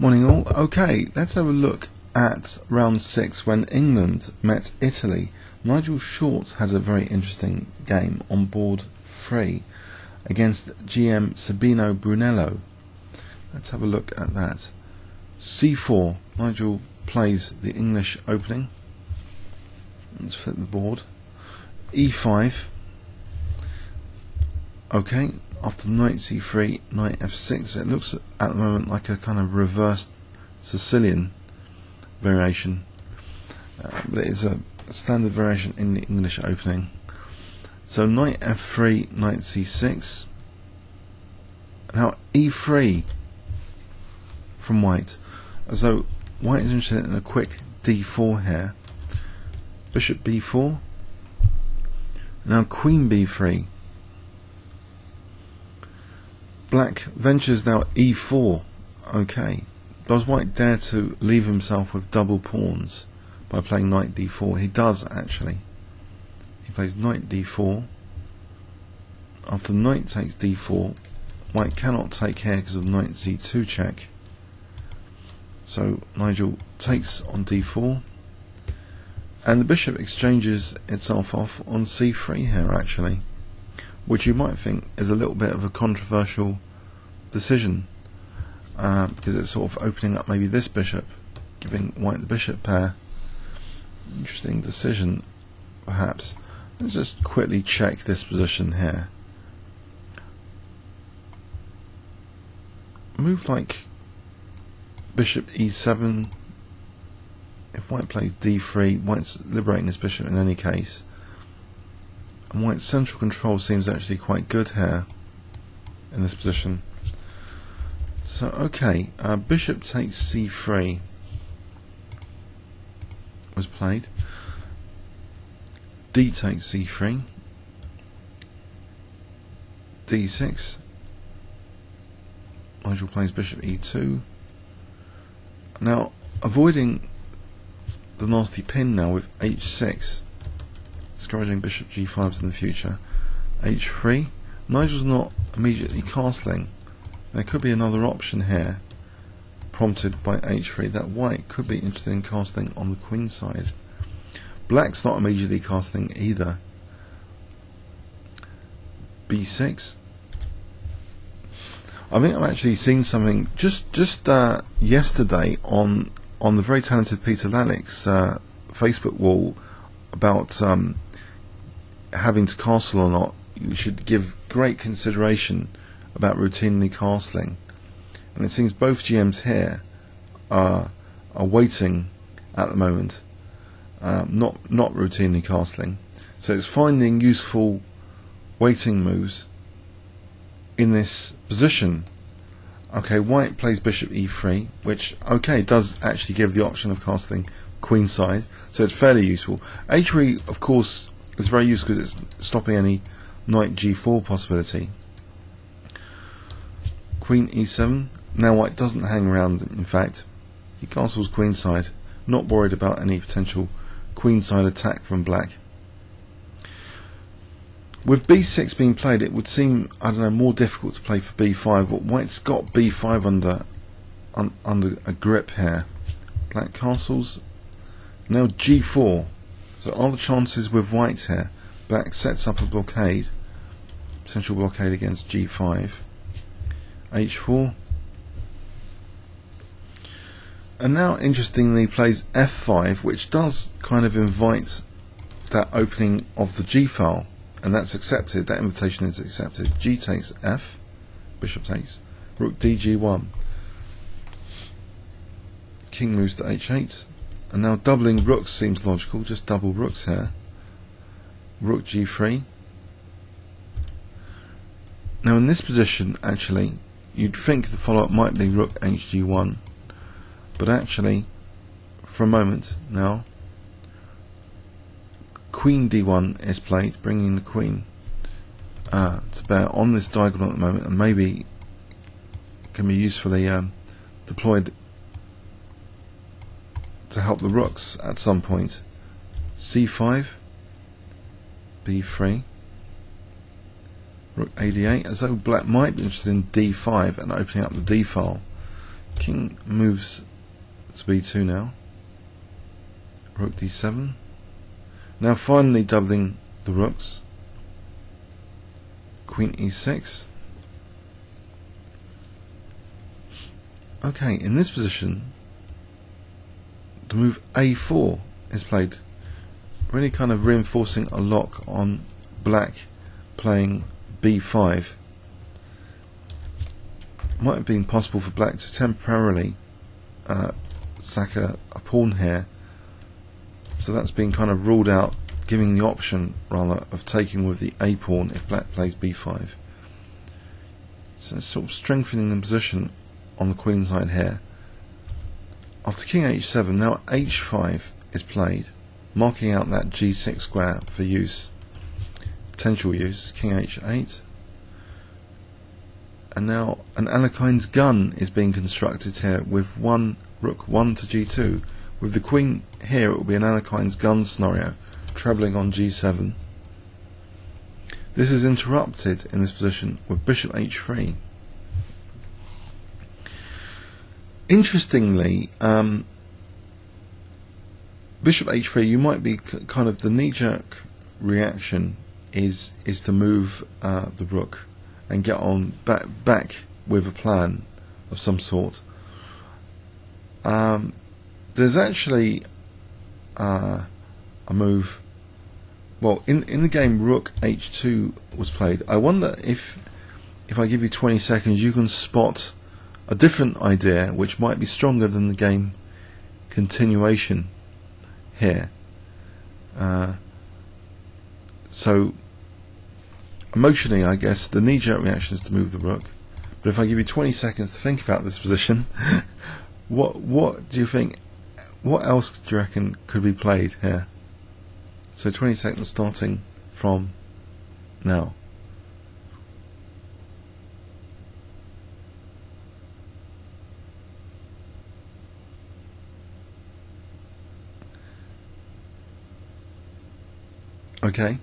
Morning all. Okay, let's have a look at round 6 when England met Italy. Nigel Short had a very interesting game on board 3 against GM Sabino Brunello. Let's have a look at that. C4. Nigel plays the English opening. Let's flip the board. E5. Okay, after knight c3, knight f6, it looks at the moment like a kind of reversed Sicilian variation, but it is a standard variation in the English opening. So knight f3, knight c6. Now e3 from white, as though white is interested in a quick d4 here. Bishop b4. Now queen b3. Black ventures now e4. Okay, does white dare to leave himself with double pawns by playing knight d4? He does, actually. He plays knight d4. After knight takes d4, white cannot take here because of knight c2 check. So Nigel takes on d4, and the bishop exchanges itself off on c3 here, actually, which you might think is a little bit of a controversial decision, because it's sort of opening up maybe this bishop, giving white the bishop pair. Interesting decision, perhaps. Let's just quickly check this position here. Move like bishop e7. If white plays d3, white's liberating this bishop in any case. And white's central control seems actually quite good here in this position. So okay, bishop takes c3 was played. D takes c3. d6. Nigel plays bishop e2. Now avoiding the nasty pin now with h6. Discouraging bishop g5s in the future. h3. Nigel's not immediately castling. There could be another option here, prompted by h3, that white could be interested in castling on the queen side. Black's not immediately castling either. b6. I think I've actually seen something just yesterday on the very talented Peter Lalick's Facebook wall about having to castle or not. You should give great consideration about routinely castling, and it seems both GMs here are waiting at the moment, not routinely castling. So it's finding useful waiting moves in this position. Okay, white plays bishop e3, which okay does actually give the option of castling queen side, so it's fairly useful. h3 of course is very useful because it's stopping any knight g4 possibility. Queen e7. Now white doesn't hang around, in fact. He castles queen side, not worried about any potential queen side attack from black. With b6 being played, it would seem, I don't know, more difficult to play for b5, but white's got b5 under a grip here. Black castles. Now g4. So are the chances with white here? Black sets up a blockade, potential blockade against g5. h4. And now interestingly plays f5, which does kind of invite that opening of the g file, and that's accepted, that invitation is accepted. G takes f, bishop takes, rook dg1. King moves to h8. And now doubling rooks seems logical, just double rooks here. Rook g3. Now in this position, actually, you'd think the follow-up might be rook hg1, but actually, for a moment now, queen d1 is played, bringing the queen to bear on this diagonal at the moment, and maybe can be usefully deployed to help the rooks at some point. c5, b3, rook ad8, as though black might be interested in d5 and opening up the d file. King moves to b2 now. Rook d7. Now finally doubling the rooks. Queen e6. Okay, in this position, the move a4 is played, really kind of reinforcing a lock on black playing b5. It might have been possible for black to temporarily sack a pawn here, so that's been kind of ruled out, giving the option rather of taking with the a pawn if black plays b5. So it's sort of strengthening the position on the queen side here. After king h7, now h5 is played, marking out that g6 square for use, potential use. King h8, and now an Alekhine's gun is being constructed here with rook 1 to g2. With the queen here, it will be an Alekhine's gun scenario, travelling on g7. This is interrupted in this position with bishop h3. Interestingly, bishop h3, you might be kind of the knee-jerk reaction is to move the rook and get on back with a plan of some sort. There's actually a move. Well, in the game, rook h2 was played. I wonder if I give you 20 seconds, you can spot a different idea which might be stronger than the game continuation here. So emotionally, I guess the knee-jerk reaction is to move the rook, but if I give you 20 seconds to think about this position, what do you think? What else do you reckon could be played here? So 20 seconds starting from now. Okay,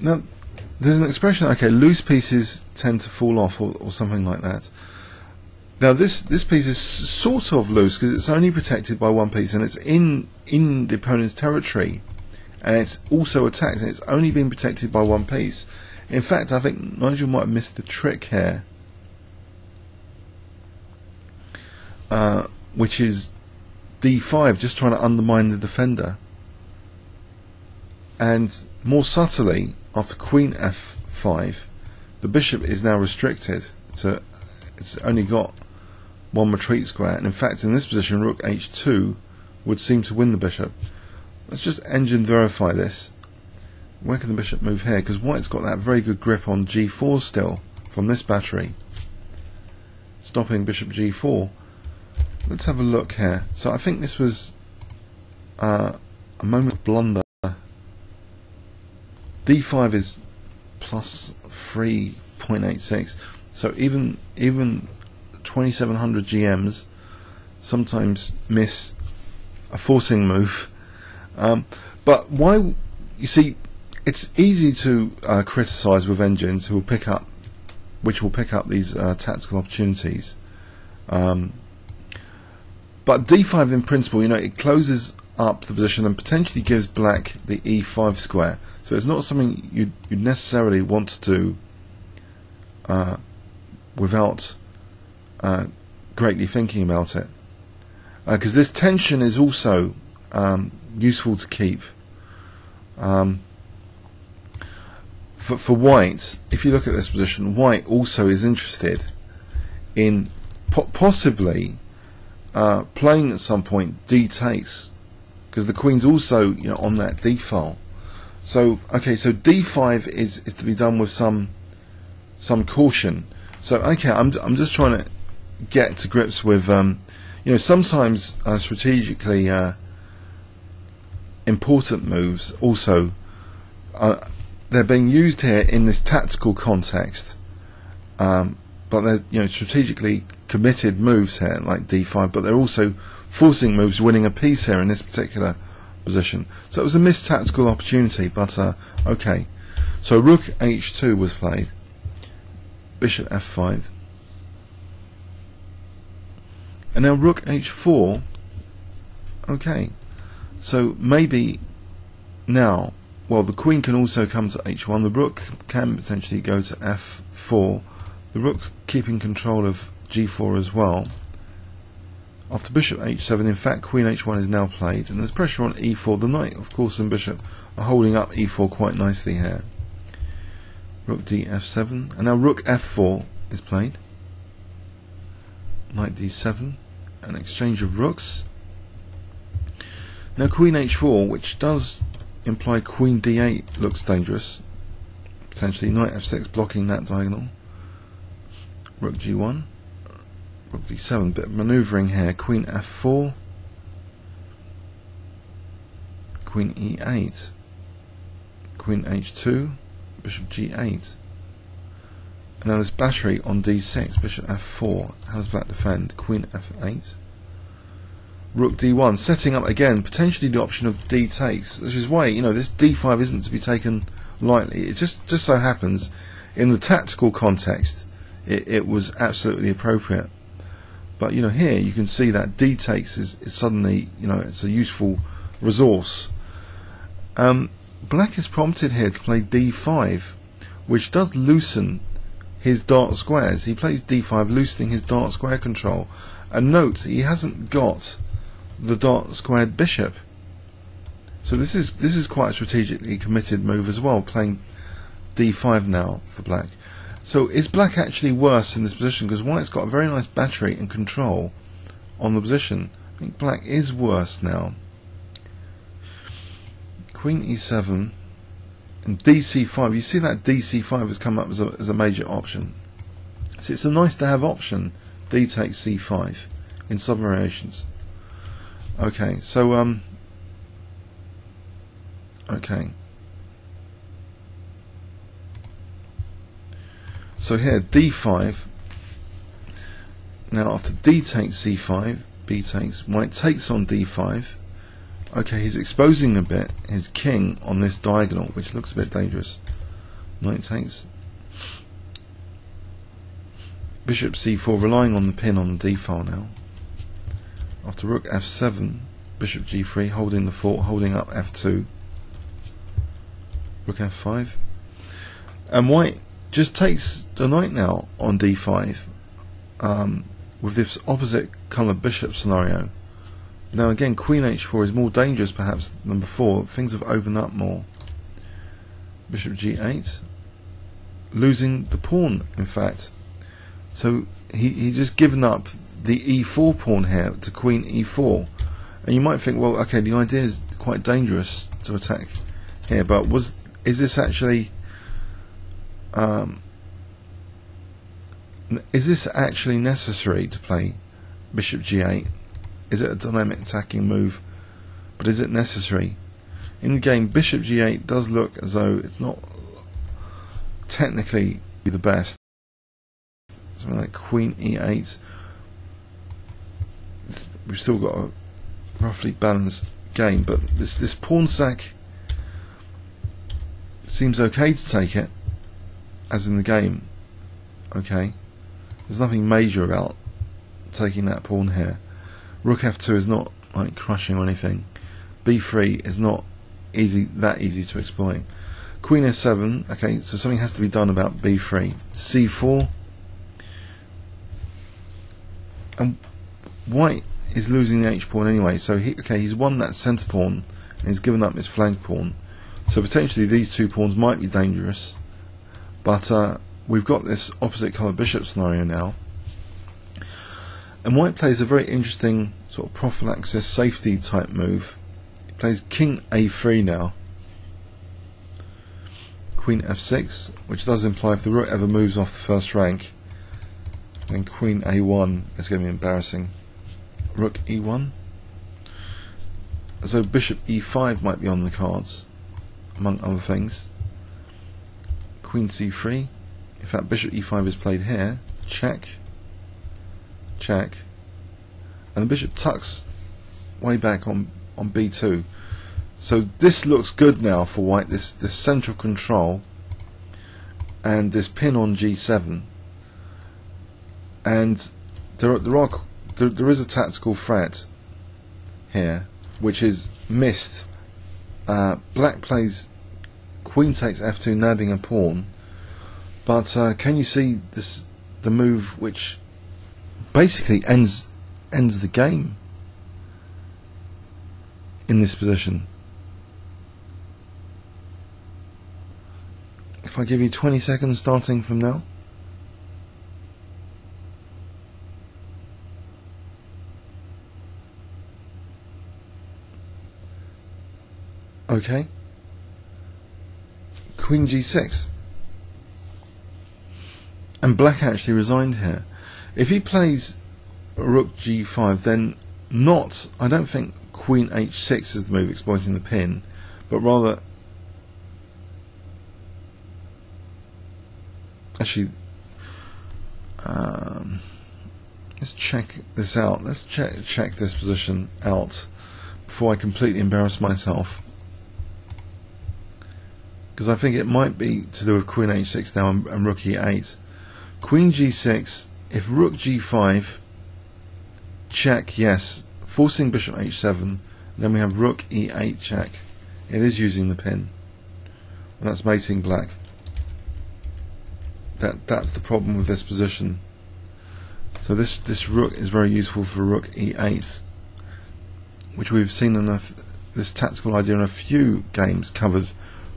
now there's an expression, okay, loose pieces tend to fall off, or something like that. Now this piece is sort of loose because it's only protected by one piece, and it's in the opponent's territory, and it's also attacked, and it's only been protected by one piece. In fact, I think Nigel might have missed the trick here, which is d5, just trying to undermine the defender. And more subtly, after queen f5, the bishop is now restricted, so it's only got one retreat square, and in fact in this position rook h2 would seem to win the bishop. Let's just engine verify this. Where can the bishop move here? Because white's got that very good grip on g4 still from this battery, stopping bishop g4. Let's have a look here. So I think this was a moment of blunder. d5 is plus 3.86, so even 2700 GMs sometimes miss a forcing move. But why, you see, it's easy to criticize with engines which will pick up these tactical opportunities. But d5 in principle, you know, it closes up the position and potentially gives black the e5 square. So it's not something you'd necessarily want to do without greatly thinking about it, because this tension is also useful to keep. For white, if you look at this position, white also is interested in possibly playing at some point d takes, because the queen's also, you know, on that d file. So okay, so d5 is to be done with some caution. So okay, I'm just trying to get to grips with you know, sometimes strategically important moves also they're being used here in this tactical context, but they're, you know, strategically committed moves here like d5, but they're also forcing moves, winning a piece here in this particular position. So it was a missed tactical opportunity, but okay. So rook h2 was played, bishop f5, and And now rook h4, okay, so maybe now, well, the queen can also come to h1, the rook can potentially go to f4, the rook's keeping control of g4 as well. After bishop h7, in fact, queen h1 is now played, and there's pressure on e4. The knight, of course, and bishop are holding up e4 quite nicely here. Rook d f7, and now rook f4 is played. Knight d7, an exchange of rooks. Now queen h4, which does imply queen d8 looks dangerous. Potentially knight f6 blocking that diagonal. Rook g1. Rook d7, bit of manoeuvring here. Queen f4, queen e8, queen h2, bishop g8. And now this battery on d6, bishop f4. How does that defend? Queen f8, rook d1, setting up again potentially the option of d takes, which is why, you know, this d5 isn't to be taken lightly. It just so happens in the tactical context it was absolutely appropriate. But, you know, here you can see that d takes is suddenly, you know, it's a useful resource. Black is prompted here to play d5, which does loosen his dark squares. He plays d5, loosening his dark square control. And note, he hasn't got the dark squared bishop. So this is quite a strategically committed move as well, playing d5 now for black. So is black actually worse in this position? Because white's got a very nice battery and control on the position. I think black is worse now. Queen e7 and dc5. You see that dc5 has come up as a major option. So it's a nice to have option, d takes c5 in some variations. Okay, so okay. So here, d5, now after d takes c5, b takes, white takes on d5. Okay, he's exposing a bit his king on this diagonal, which looks a bit dangerous. Knight takes, bishop c4, relying on the pin on the d-file now. After rook f7, bishop g3, holding the fort, holding up f2. Rook f5, and white just takes the knight now on d5 with this opposite colour bishop scenario. Now again, queen h4 is more dangerous perhaps than before. Things have opened up more. Bishop g8, losing the pawn in fact. So he just given up the e4 pawn here to queen e4. And you might think, well, okay, the idea is quite dangerous to attack here, but is this actually necessary to play bishop g8? Is it a dynamic attacking move, but is it necessary? In the game, bishop g8 does look as though it's not technically the best. Something like queen e8. We've still got a roughly balanced game, but this pawn sack seems okay to take it, as in the game. Okay, there's nothing major about taking that pawn here. Rook f2 is not like crushing or anything. b3 is not that easy to exploit. Queen f7, okay, so something has to be done about b3. c4, and white is losing the h pawn anyway, so he's won that center pawn and he's given up his flank pawn, so potentially these two pawns might be dangerous. But we've got this opposite colour bishop scenario now, and white plays a very interesting sort of prophylaxis safety type move. He plays king a3 now, queen f6, which does imply if the rook ever moves off the first rank, then queen a1 is going to be embarrassing. Rook e1, so bishop e5 might be on the cards, among other things. Queen c3, in fact bishop e5 is played here, check, check, and the bishop tucks way back on b2. So this looks good now for white, this central control and this pin on g7. And there are there is a tactical threat here, which is missed. Black plays queen takes f2, nabbing a pawn, but can you see this, the move which basically ends the game in this position? If I give you 20 seconds starting from now. Okay. Queen g6. And black actually resigned here. If he plays rook g5, then not, I don't think queen h6 is the move exploiting the pin, but rather, actually, let's check this out. Let's check this position out before I completely embarrass myself, because I think it might be to do with queen h6 now and rook e8. Queen g6, if rook g5, check, yes, forcing bishop h7, then we have rook e8 check. It is using the pin, and that's mating black. That's the problem with this position. So this rook is very useful for rook e8, which we've seen enough, this tactical idea, in a few games covered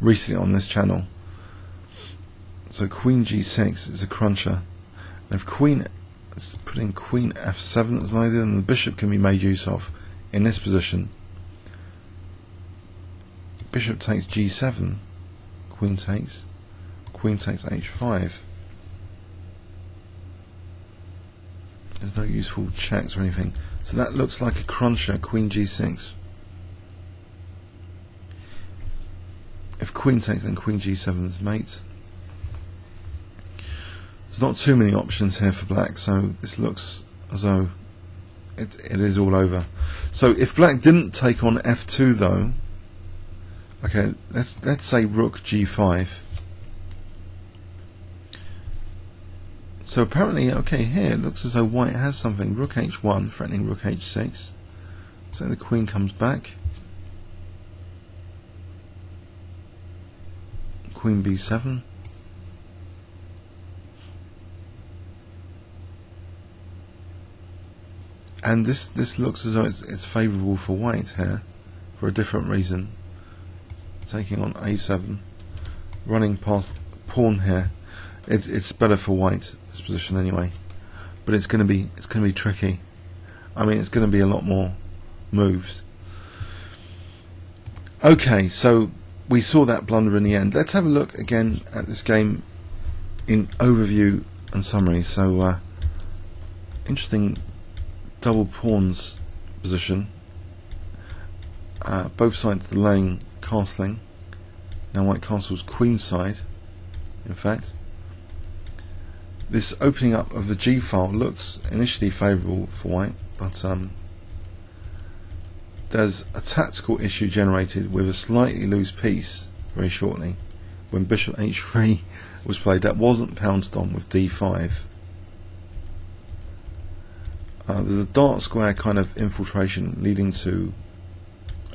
recently on this channel. So queen g6 is a cruncher, and if queen, let's put in queen f7 as an idea, then the bishop can be made use of in this position. Bishop takes g7, queen takes h5. There's no useful checks or anything, so that looks like a cruncher, queen g6. If queen takes, then queen g7 is mate. There's not too many options here for black, so this looks as though it is all over. So if black didn't take on f2 though, okay, let's say rook g5. So apparently, okay, here it looks as though white has something. Rook h1, threatening rook h6. So the queen comes back. Queen b7. And this looks as though it's favourable for white here, for a different reason. Taking on a7, running past pawn here. It's better for white, this position anyway, but it's going to be tricky. I mean, it's going to be a lot more moves. Okay, so we saw that blunder in the end. Let's have a look again at this game in overview and summary. So interesting double pawns position, both sides of the lane castling. Now white castles queen side, in fact. This opening up of the G file looks initially favourable for white, but there's a tactical issue generated with a slightly loose piece very shortly when bishop h3 was played. That wasn't pounced on with d5. There's a dark square kind of infiltration leading to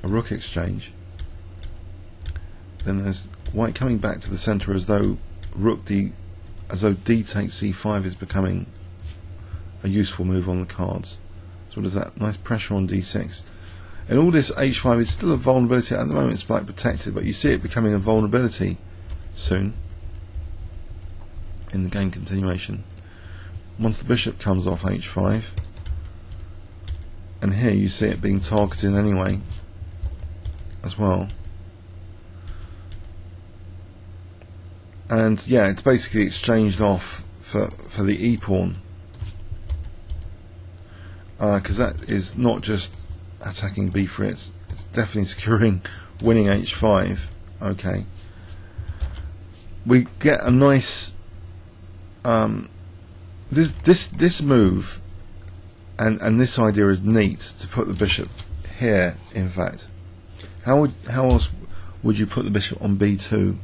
a rook exchange. Then there's white coming back to the centre as though rook d, as though d takes c5 is becoming a useful move on the cards. So does that nice pressure on d6. And all this h5 is still a vulnerability. At the moment it's black protected, but you see it becoming a vulnerability soon in the game continuation. Once the bishop comes off h5, and here you see it being targeted anyway as well. And yeah, it's basically exchanged off for the e-pawn, because that is not just attacking b3, it's definitely securing winning h5. Okay, we get a nice this move, and this idea is neat to put the bishop here. In fact, how else would you put the bishop on b2?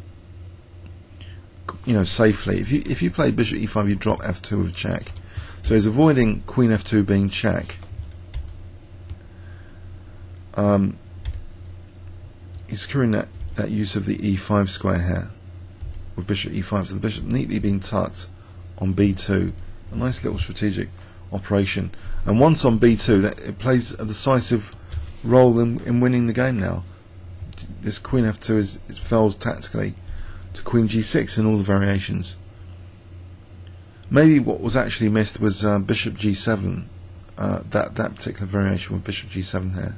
You know, safely. If you play bishop e5, you drop f2 with check. So he's avoiding Queen F2 being check. He's securing that use of the E5 square here with Bishop E5. So the bishop neatly being tucked on B2. A nice little strategic operation. And once on B2, that it plays a decisive role in winning the game now. This Queen F2 it fails tactically to Queen G6 in all the variations. Maybe what was actually missed was Bishop G7. That particular variation with Bishop G7 here.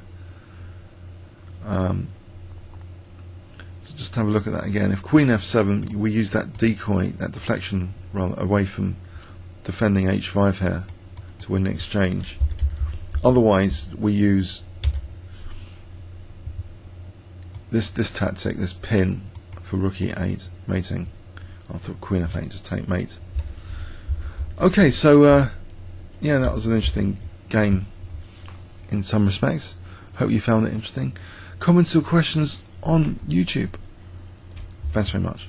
So just have a look at that again. If Queen F7, we use that decoy, that deflection rather, away from defending H5 here to win the exchange. Otherwise, we use this tactic, this pin for Rook E8 mating after Queen F8 to take mate. Okay, so yeah, that was an interesting game in some respects. Hope you found it interesting. Comments or questions on YouTube. Thanks very much.